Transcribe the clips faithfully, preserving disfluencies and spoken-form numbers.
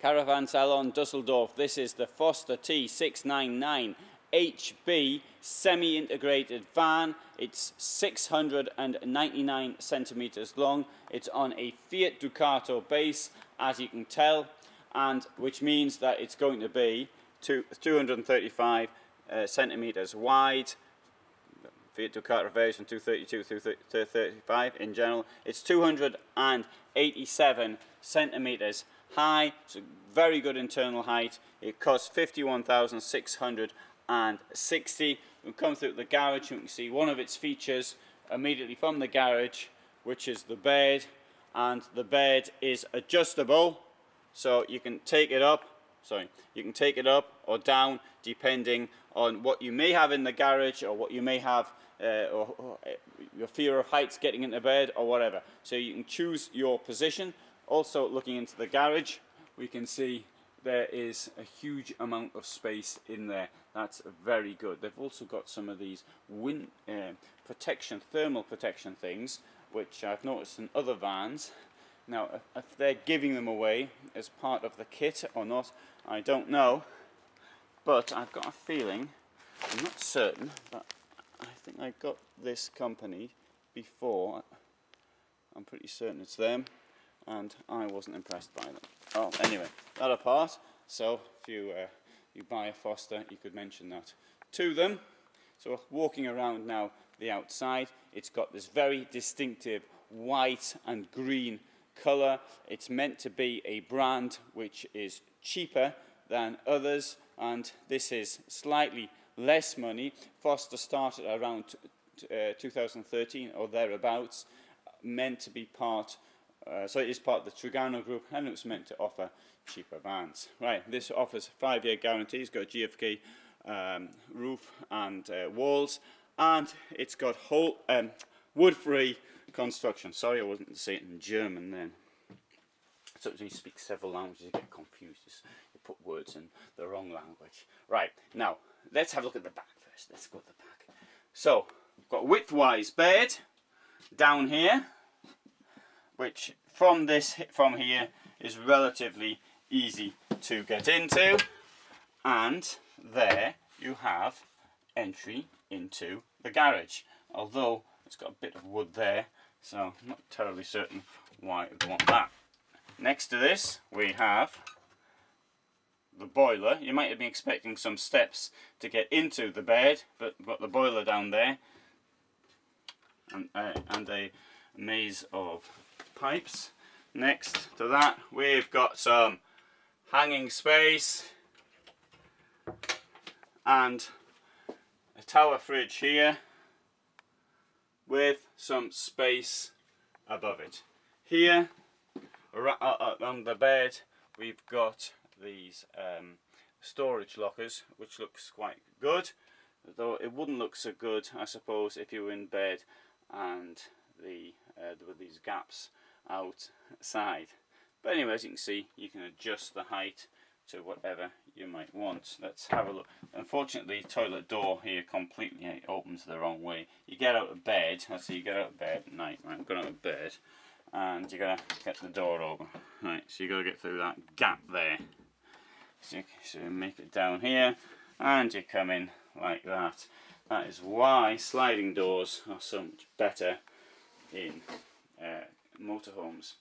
Caravan Salon Dusseldorf. This is the Förster T six nine nine H B semi-integrated van. It's six hundred ninety-nine centimeters long. It's on a Fiat Ducato base, as you can tell, and which means that it's going to be two hundred thirty-five uh, centimeters wide. Fiat Ducato version two thirty-two through thirty-five in general. It's two hundred eighty-seven centimeters high, so very good internal height. It costs fifty-one thousand six hundred sixty. We come through the garage, you can see one of its features immediately from the garage, which is the bed, and the bed is adjustable, so you can take it up, sorry, you can take it up or down depending on what you may have in the garage or what you may have uh, or, or your fear of heights getting into bed or whatever. So you can choose your position. Also, looking into the garage, we can see there is a huge amount of space in there. That's very good. They've also got some of these wind uh, protection, thermal protection things, which I've noticed in other vans. Now, if they're giving them away as part of the kit or not, I don't know. But I've got a feeling, I'm not certain, but I think I got this company before. I'm pretty certain it's them. And I wasn't impressed by them. Oh, anyway, that apart. So if you uh, you buy a Förster, you could mention that to them. So walking around now the outside, it's got this very distinctive white and green colour. It's meant to be a brand which is cheaper than others, and this is slightly less money. Förster started around uh, two thousand thirteen or thereabouts, meant to be part. Uh, so it is part of the Trugano Group, and it's meant to offer cheaper vans. Right, this offers five-year guarantee. It's got G F K um, roof and uh, walls, and it's got whole um, wood-free construction. Sorry, I wasn't saying it in German then. Sometimes you speak several languages, you get confused. You put words in the wrong language. Right, now let's have a look at the back first. Let's go to the back. So we've got width-wise bed down here, which from this from here is relatively easy to get into, and there you have entry into the garage, although it's got a bit of wood there, so I'm not terribly certain why I'd want that. Next to this we have the boiler. You might have been expecting some steps to get into the bed, but we've got the boiler down there, and, uh, and a maze of pipes. Next to that we've got some hanging space and a tower fridge here with some space above it. Here on the bed we've got these um, storage lockers, which looks quite good, though it wouldn't look so good, I suppose, if you were in bed and the uh, there were these gaps outside. But anyway, as you can see, you can adjust the height to whatever you might want. Let's have a look. Unfortunately, toilet door here completely it opens the wrong way. You get out of bed, let's see, you get out of bed at night, right? I'm going out of bed, and you gotta get the door open. Right, so you gotta get through that gap there. So you, so you make it down here, and you come in like that. That is why sliding doors are so much better in uh, motorhomes.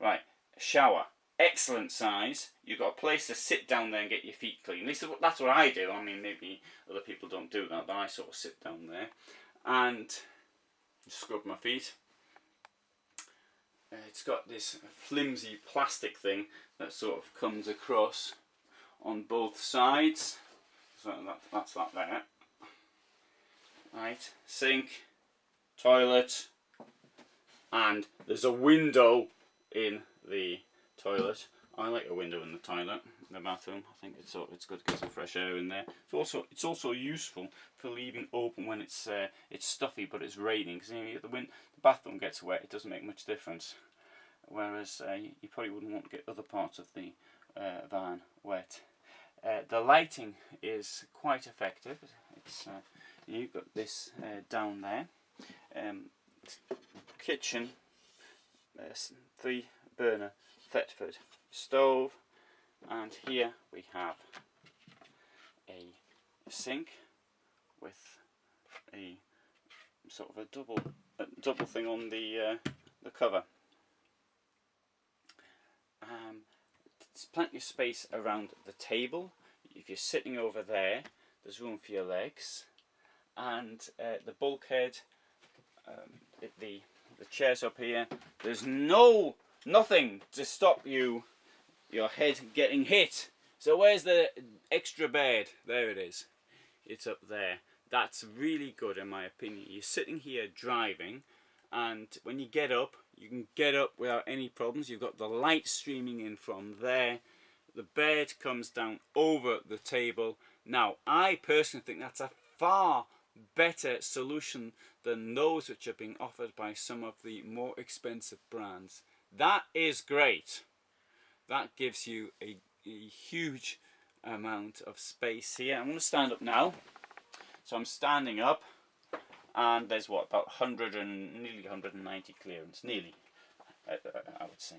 Right, shower, excellent size. You've got a place to sit down there and get your feet clean. At least that's what I do. I mean, maybe other people don't do that, but I sort of sit down there and scrub my feet. Uh, it's got this flimsy plastic thing that sort of comes across on both sides. So that, that's that there. Right, sink, toilet, and there's a window in the toilet. I like a window in the toilet, in the bathroom. I think it's it's good to get some fresh air in there. It's also it's also useful for leaving open when it's uh, it's stuffy, but it's raining, because you know, the wind, the bathroom gets wet. It doesn't make much difference. Whereas uh, you probably wouldn't want to get other parts of the uh, van wet. Uh, the lighting is quite effective. It's uh, you've got this uh, down there. Um, Kitchen, uh, three burner Thetford stove, And here we have a sink with a sort of a double a double thing on the uh, the cover. Um, there's plenty of space around the table. If you're sitting over there, there's room for your legs, and uh, the bulkhead, um, the the chairs up here. There's no nothing to stop you your head getting hit. So where's the extra bed? There it is. It's up there. That's really good in my opinion. You're sitting here driving, and when you get up, you can get up without any problems. You've got the light streaming in from there. The bed comes down over the table. Now, I personally think that's a far better solution than those which are being offered by some of the more expensive brands. That is great. That gives you a, a huge amount of space here. I'm going to stand up now. So I'm standing up, and there's what, about one hundred and nearly one hundred ninety clearance, nearly, I, I would say.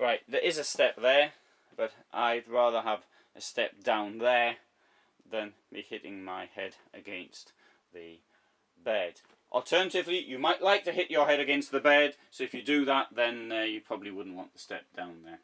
Right, there is a step there, but I'd rather have a step down there than me hitting my head against the bed. Alternatively, you might like to hit your head against the bed, so if you do that, then uh, you probably wouldn't want the step down there.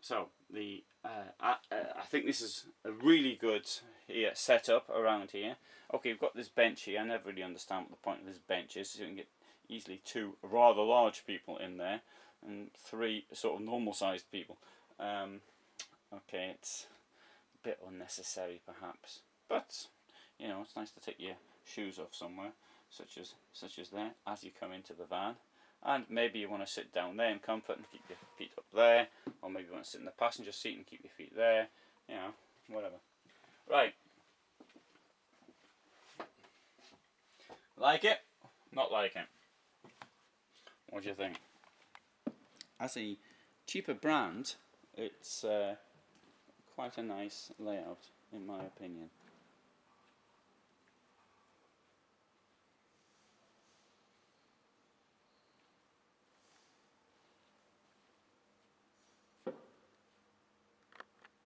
So the uh, I, uh, I think this is a really good here setup around here. Okay, we've got this bench here. I never really understand what the point of this bench is. So you can get easily two rather large people in there, and three sort of normal-sized people. Um, okay, it's a bit unnecessary perhaps, but you know, it's nice to take your shoes off somewhere, such as such as there, as you come into the van. And maybe you want to sit down there in comfort and keep your feet up there. Or maybe you want to sit in the passenger seat and keep your feet there. You know, whatever. Right. Like it? Not like it. What do you think? As a cheaper brand, it's uh, quite a nice layout, in my opinion.